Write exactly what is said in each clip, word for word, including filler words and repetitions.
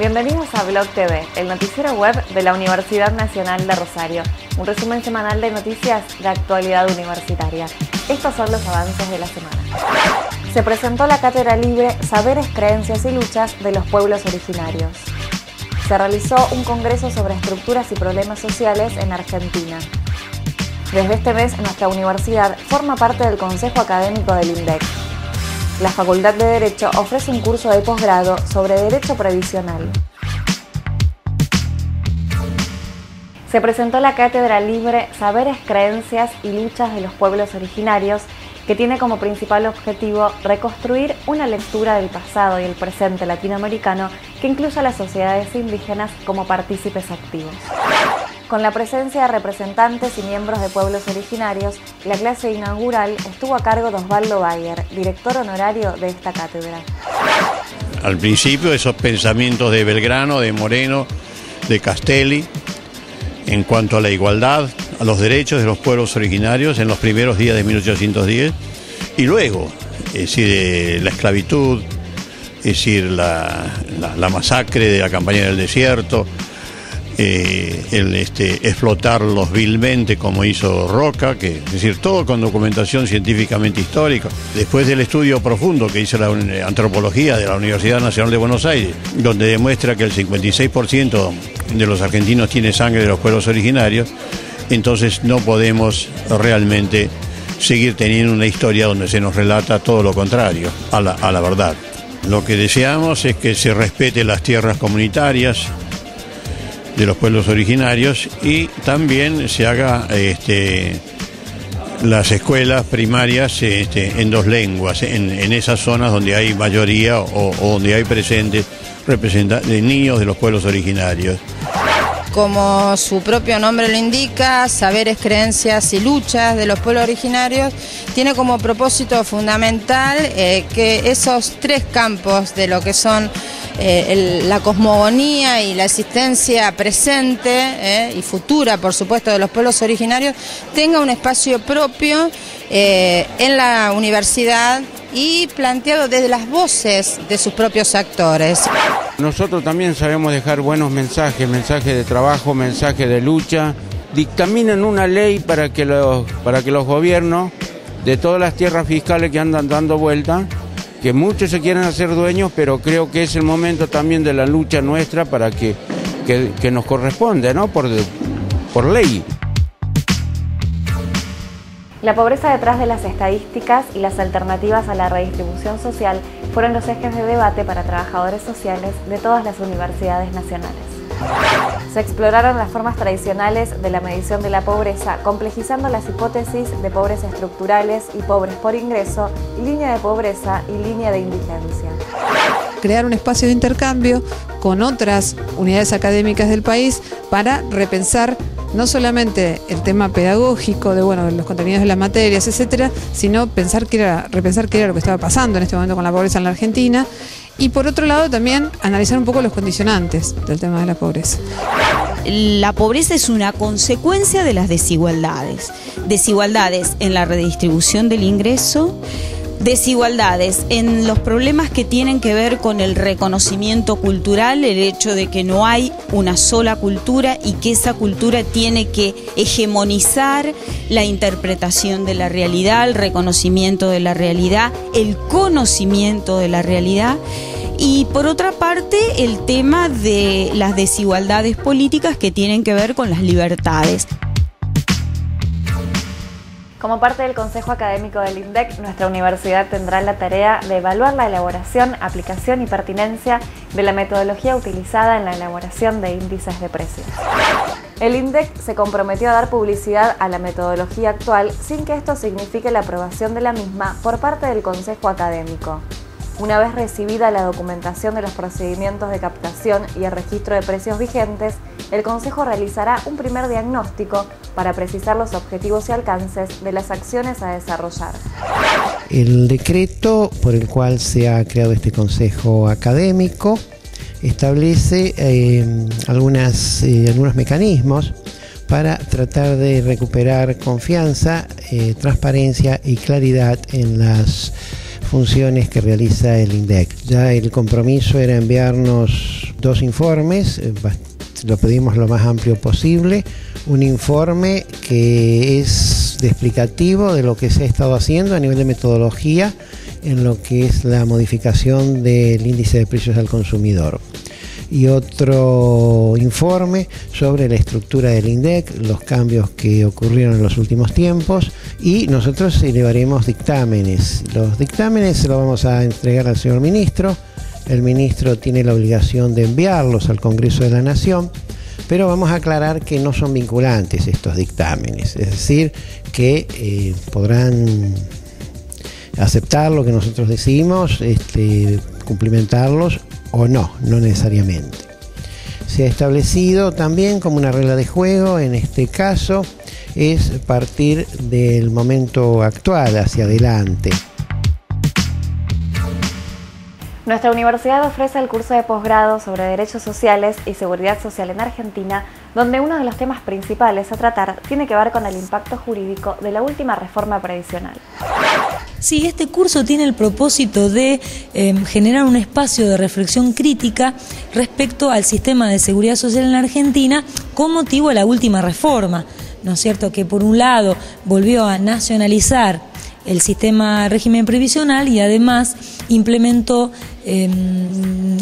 Bienvenidos a Blog T V, el noticiero web de la Universidad Nacional de Rosario, un resumen semanal de noticias de actualidad universitaria. Estos son los avances de la semana. Se presentó la Cátedra Libre Saberes, Creencias y Luchas de los Pueblos Originarios. Se realizó un congreso sobre estructuras y problemas sociales en Argentina. Desde este mes, nuestra universidad forma parte del Consejo Académico del INDEC. La Facultad de Derecho ofrece un curso de posgrado sobre Derecho Previsional. Se presentó la Cátedra Libre Saberes, Creencias y Luchas de los Pueblos Originarios, que tiene como principal objetivo reconstruir una lectura del pasado y el presente latinoamericano que incluya a las sociedades indígenas como partícipes activos. Con la presencia de representantes y miembros de pueblos originarios, la clase inaugural estuvo a cargo de Osvaldo Bayer, director honorario de esta cátedra. Al principio, esos pensamientos de Belgrano, de Moreno, de Castelli, en cuanto a la igualdad, a los derechos de los pueblos originarios en los primeros días de mil ochocientos diez, y luego, es decir, la esclavitud, es decir, la, la, la masacre de la campaña del desierto, Eh, el este, explotarlos vilmente como hizo Roca, que, es decir, todo con documentación científicamente histórica. Después del estudio profundo que hizo la antropología de la Universidad Nacional de Buenos Aires, donde demuestra que el cincuenta y seis por ciento de los argentinos tiene sangre de los pueblos originarios, entonces no podemos realmente seguir teniendo una historia donde se nos relata todo lo contrario a la, a la verdad. Lo que deseamos es que se respete las tierras comunitarias de los pueblos originarios y también se haga este, las escuelas primarias este, en dos lenguas, en, en esas zonas donde hay mayoría o, o donde hay presentes de niños de los pueblos originarios. Como su propio nombre lo indica, Saberes, Creencias y Luchas de los Pueblos Originarios tiene como propósito fundamental eh, que esos tres campos de lo que son eh, el, la cosmogonía y la existencia presente eh, y futura, por supuesto, de los pueblos originarios, tenga un espacio propio eh, en la universidad y planteado desde las voces de sus propios actores. Nosotros también sabemos dejar buenos mensajes, mensajes de trabajo, mensajes de lucha. Dictaminan una ley para que los, para que los gobiernos de todas las tierras fiscales que andan dando vuelta, que muchos se quieren hacer dueños, pero creo que es el momento también de la lucha nuestra para que, que, que nos corresponde, ¿no? por, por ley. La pobreza detrás de las estadísticas y las alternativas a la redistribución social fueron los ejes de debate para trabajadores sociales de todas las universidades nacionales. Se exploraron las formas tradicionales de la medición de la pobreza, complejizando las hipótesis de pobres estructurales y pobres por ingreso, línea de pobreza y línea de indigencia. Crear un espacio de intercambio con otras unidades académicas del país para repensar no solamente el tema pedagógico de bueno, los contenidos de las materias, etcétera, sino pensar que era, repensar qué era lo que estaba pasando en este momento con la pobreza en la Argentina y, por otro lado, también analizar un poco los condicionantes del tema de la pobreza. La pobreza es una consecuencia de las desigualdades. Desigualdades en la redistribución del ingreso, desigualdades en los problemas que tienen que ver con el reconocimiento cultural, el hecho de que no hay una sola cultura y que esa cultura tiene que hegemonizar la interpretación de la realidad, el reconocimiento de la realidad, el conocimiento de la realidad. Y por otra parte, el tema de las desigualdades políticas que tienen que ver con las libertades. Como parte del Consejo Académico del INDEC, nuestra universidad tendrá la tarea de evaluar la elaboración, aplicación y pertinencia de la metodología utilizada en la elaboración de índices de precios. El INDEC se comprometió a dar publicidad a la metodología actual sin que esto signifique la aprobación de la misma por parte del Consejo Académico. Una vez recibida la documentación de los procedimientos de captación y el registro de precios vigentes, el Consejo realizará un primer diagnóstico para precisar los objetivos y alcances de las acciones a desarrollar. El decreto por el cual se ha creado este Consejo Académico establece eh, algunas, eh, algunos mecanismos para tratar de recuperar confianza, eh, transparencia y claridad en las funciones que realiza el INDEC. Ya el compromiso era enviarnos dos informes, lo pedimos lo más amplio posible, un informe que es de explicativo de lo que se ha estado haciendo a nivel de metodología en lo que es la modificación del índice de precios al consumidor, y otro informe sobre la estructura del INDEC, los cambios que ocurrieron en los últimos tiempos, y nosotros elevaremos dictámenes. Los dictámenes se los vamos a entregar al señor ministro. El ministro tiene la obligación de enviarlos al Congreso de la Nación, pero vamos a aclarar que no son vinculantes estos dictámenes, es decir, que eh, podrán aceptar lo que nosotros decimos, este, cumplimentarlos o no, no necesariamente. Se ha establecido también como una regla de juego, en este caso, es partir del momento actual hacia adelante. Nuestra universidad ofrece el curso de posgrado sobre Derechos Sociales y Seguridad Social en Argentina, donde uno de los temas principales a tratar tiene que ver con el impacto jurídico de la última reforma previsional. Sí, este curso tiene el propósito de eh, generar un espacio de reflexión crítica respecto al sistema de seguridad social en la Argentina con motivo de la última reforma, ¿no es cierto?, que por un lado volvió a nacionalizar el sistema régimen previsional y además implementó eh,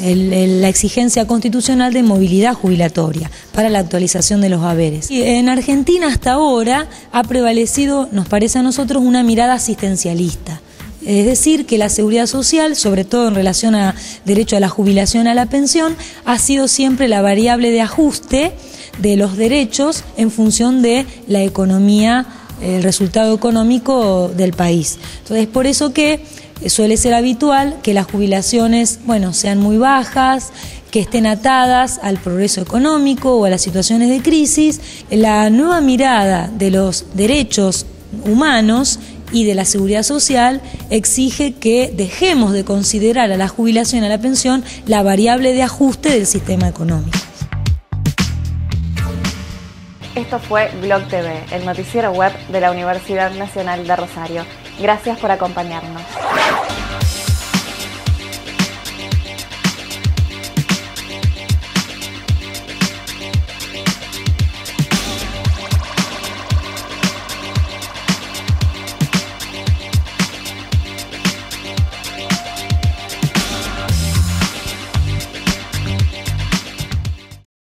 el, el, la exigencia constitucional de movilidad jubilatoria para la actualización de los haberes. Y en Argentina hasta ahora ha prevalecido, nos parece a nosotros, una mirada asistencialista. Es decir, que la seguridad social, sobre todo en relación a derecho a la jubilación, a la pensión, ha sido siempre la variable de ajuste de los derechos en función de la economía, el resultado económico del país. Entonces, por eso que suele ser habitual que las jubilaciones, bueno, sean muy bajas, que estén atadas al progreso económico o a las situaciones de crisis. La nueva mirada de los derechos humanos y de la seguridad social exige que dejemos de considerar a la jubilación, a la pensión, la variable de ajuste del sistema económico. Esto fue Blog T V, el noticiero web de la Universidad Nacional de Rosario. Gracias por acompañarnos.